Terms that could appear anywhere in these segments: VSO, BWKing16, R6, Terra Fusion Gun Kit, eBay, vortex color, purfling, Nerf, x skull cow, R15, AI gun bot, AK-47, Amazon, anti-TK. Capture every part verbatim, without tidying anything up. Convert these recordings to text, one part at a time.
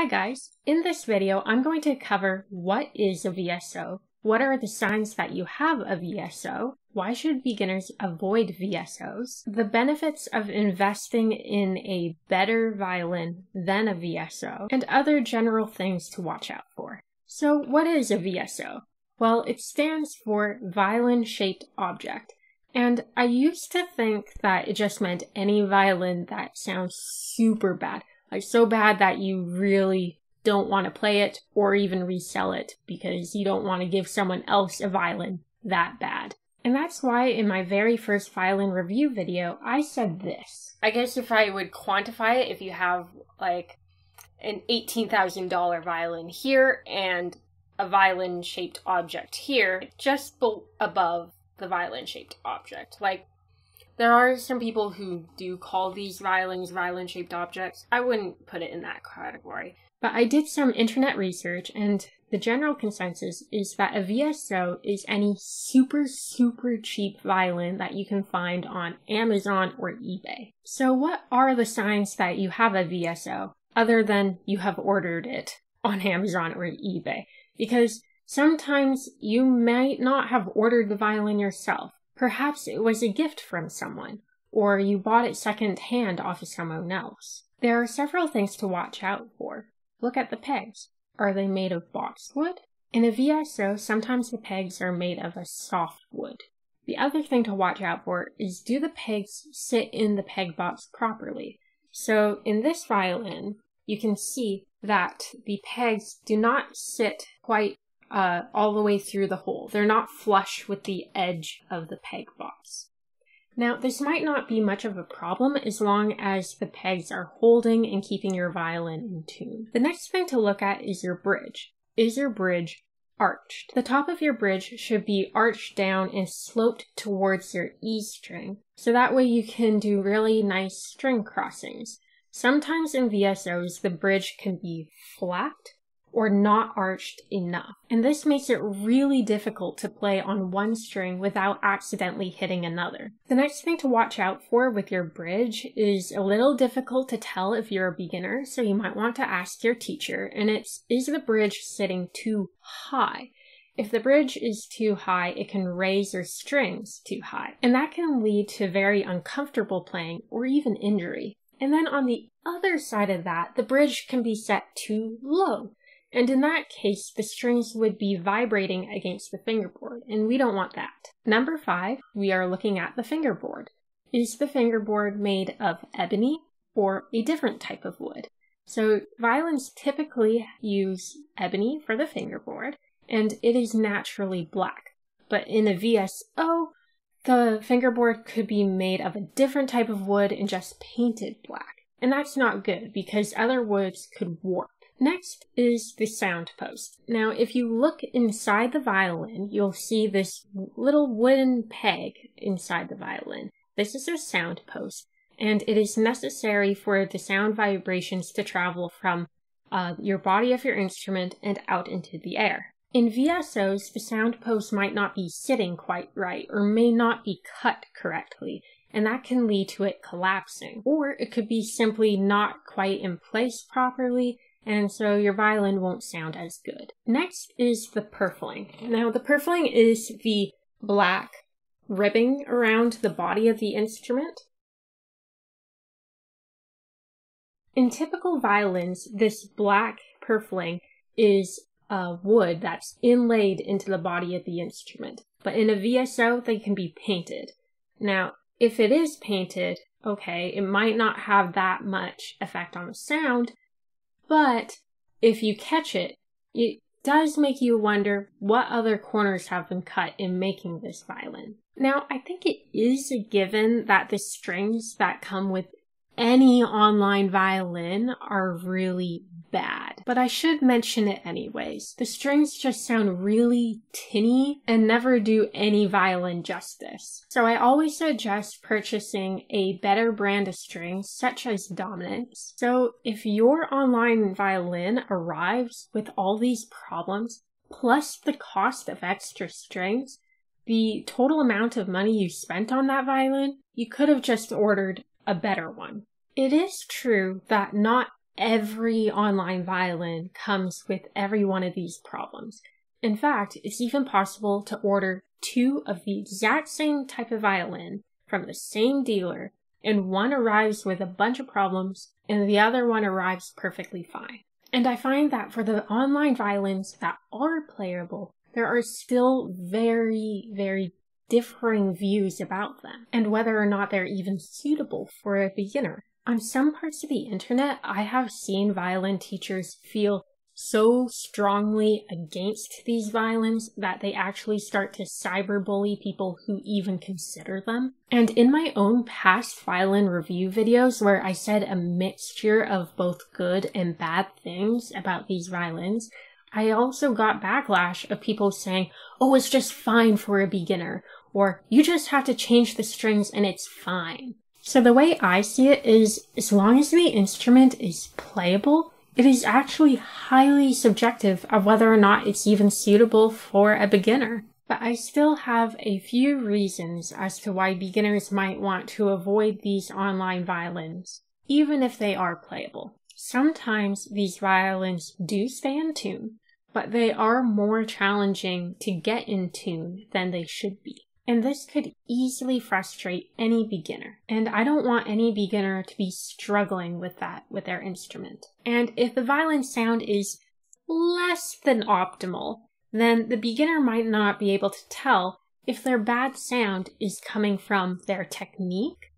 Hi guys, in this video I'm going to cover what is a V S O, what are the signs that you have a V S O, why should beginners avoid V S Os, the benefits of investing in a better violin than a V S O, and other general things to watch out for. So what is a V S O? Well, it stands for violin-shaped object. And I used to think that it just meant any violin that sounds super bad. Like so bad that you really don't want to play it or even resell it because you don't want to give someone else a violin that bad. And that's why in my very first violin review video, I said this. I guess if I would quantify it, if you have like an eighteen thousand dollar violin here and a violin-shaped object here, just above the violin-shaped object. Like, there are some people who do call these violins violin-shaped objects. I wouldn't put it in that category. But I did some internet research, and the general consensus is that a V S O is any super, super cheap violin that you can find on Amazon or eBay. So what are the signs that you have a V S O, other than you have ordered it on Amazon or eBay? Because sometimes you might not have ordered the violin yourself. Perhaps it was a gift from someone, or you bought it secondhand off of someone else. There are several things to watch out for. Look at the pegs. Are they made of boxwood? In a V S O, sometimes the pegs are made of a soft wood. The other thing to watch out for is, do the pegs sit in the peg box properly? So in this violin, you can see that the pegs do not sit quite Uh, all the way through the hole. They're not flush with the edge of the peg box. Now, this might not be much of a problem as long as the pegs are holding and keeping your violin in tune. The next thing to look at is your bridge. Is your bridge arched? The top of your bridge should be arched down and sloped towards your E string, so that way you can do really nice string crossings. Sometimes in V S Os, the bridge can be flat or not arched enough. And this makes it really difficult to play on one string without accidentally hitting another. The next thing to watch out for with your bridge is a little difficult to tell if you're a beginner, so you might want to ask your teacher, and it's, is the bridge sitting too high? If the bridge is too high, it can raise your strings too high, and that can lead to very uncomfortable playing or even injury. And then on the other side of that, the bridge can be set too low. And in that case, the strings would be vibrating against the fingerboard, and we don't want that. Number five, we are looking at the fingerboard. Is the fingerboard made of ebony or a different type of wood? So violins typically use ebony for the fingerboard, and it is naturally black. But in a V S O, the fingerboard could be made of a different type of wood and just painted black. And that's not good because other woods could warp. Next is the sound post. Now, if you look inside the violin, you'll see this little wooden peg inside the violin. This is a sound post, and it is necessary for the sound vibrations to travel from uh, your body of your instrument and out into the air. In V S Os, the sound post might not be sitting quite right or may not be cut correctly, and that can lead to it collapsing. Or it could be simply not quite in place properly, and so your violin won't sound as good. Next is the purfling. Now, the purfling is the black ribbing around the body of the instrument. In typical violins, this black purfling is uh, wood that's inlaid into the body of the instrument. But in a V S O, they can be painted. Now, if it is painted, okay, it might not have that much effect on the sound, but if you catch it, it does make you wonder what other corners have been cut in making this violin. Now, I think it is a given that the strings that come with any online violin are really bad, but I should mention it anyways. The strings just sound really tinny and never do any violin justice. So I always suggest purchasing a better brand of strings, such as Dominance. So if your online violin arrives with all these problems, plus the cost of extra strings, the total amount of money you spent on that violin, you could have just ordered a better one. It is true that not every online violin comes with every one of these problems. In fact, it's even possible to order two of the exact same type of violin from the same dealer, and one arrives with a bunch of problems, and the other one arrives perfectly fine. And I find that for the online violins that are playable, there are still very, very differing views about them, and whether or not they're even suitable for a beginner. On some parts of the internet, I have seen violin teachers feel so strongly against these violins that they actually start to cyberbully people who even consider them. And in my own past violin review videos where I said a mixture of both good and bad things about these violins, I also got backlash of people saying, "Oh, it's just fine for a beginner," or "You just have to change the strings and it's fine." So the way I see it is, as long as the instrument is playable, it is actually highly subjective of whether or not it's even suitable for a beginner. But I still have a few reasons as to why beginners might want to avoid these online violins, even if they are playable. Sometimes these violins do stay in tune, but they are more challenging to get in tune than they should be. And this could easily frustrate any beginner. And I don't want any beginner to be struggling with that with their instrument. And if the violin sound is less than optimal, then the beginner might not be able to tell if their bad sound is coming from their technique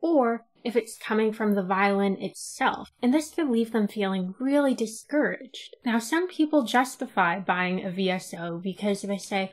or if it's coming from the violin itself. And this could leave them feeling really discouraged. Now, some people justify buying a V S O because they say,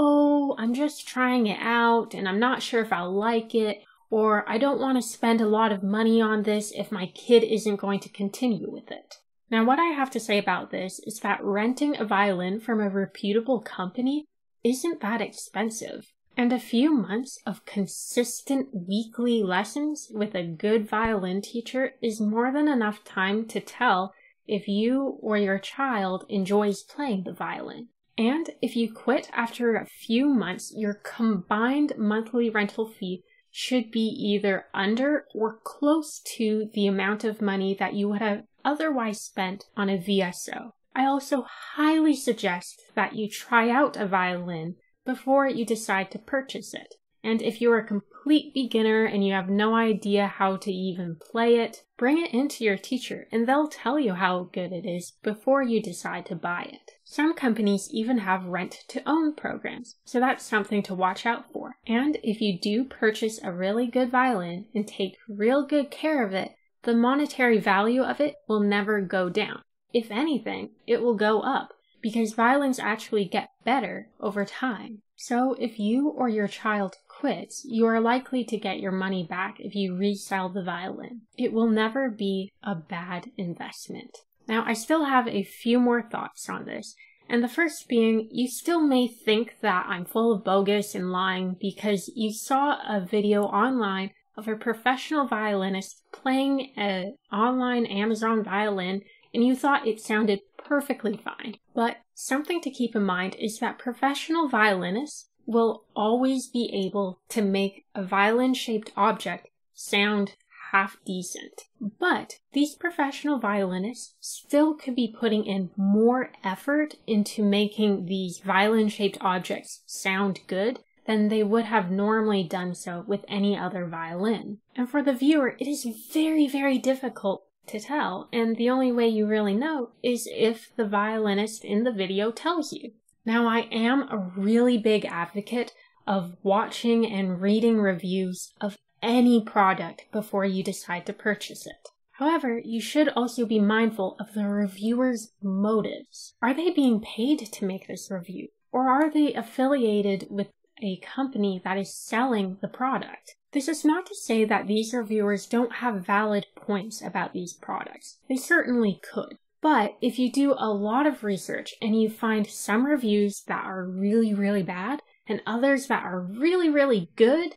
"Oh, I'm just trying it out and I'm not sure if I'll like it," or "I don't want to spend a lot of money on this if my kid isn't going to continue with it." Now, what I have to say about this is that renting a violin from a reputable company isn't that expensive, and a few months of consistent weekly lessons with a good violin teacher is more than enough time to tell if you or your child enjoys playing the violin. And if you quit after a few months, your combined monthly rental fee should be either under or close to the amount of money that you would have otherwise spent on a V S O. I also highly suggest that you try out a violin before you decide to purchase it. And if you're a complete beginner and you have no idea how to even play it, bring it into your teacher and they'll tell you how good it is before you decide to buy it. Some companies even have rent-to-own programs, so that's something to watch out for. And if you do purchase a really good violin and take real good care of it, the monetary value of it will never go down. If anything, it will go up, because violins actually get better over time. So if you or your child quits, you are likely to get your money back if you resell the violin. It will never be a bad investment. Now, I still have a few more thoughts on this, and the first being, you still may think that I'm full of bogus and lying because you saw a video online of a professional violinist playing an online Amazon violin and you thought it sounded perfectly fine. But something to keep in mind is that professional violinists will always be able to make a violin-shaped object sound half decent. But these professional violinists still could be putting in more effort into making these violin-shaped objects sound good than they would have normally done so with any other violin. And for the viewer, it is very, very difficult to tell, and the only way you really know is if the violinist in the video tells you. Now, I am a really big advocate of watching and reading reviews of any product before you decide to purchase it. However, you should also be mindful of the reviewer's motives. Are they being paid to make this review? Or are they affiliated with a company that is selling the product? This is not to say that these reviewers don't have valid points about these products. They certainly could. But if you do a lot of research and you find some reviews that are really, really bad and others that are really, really good,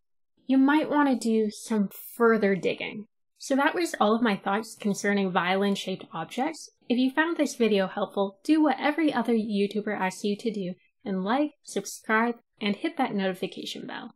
you might want to do some further digging. So that was all of my thoughts concerning violin-shaped objects. If you found this video helpful, do what every other YouTuber asks you to do and like, subscribe, and hit that notification bell.